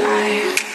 sky.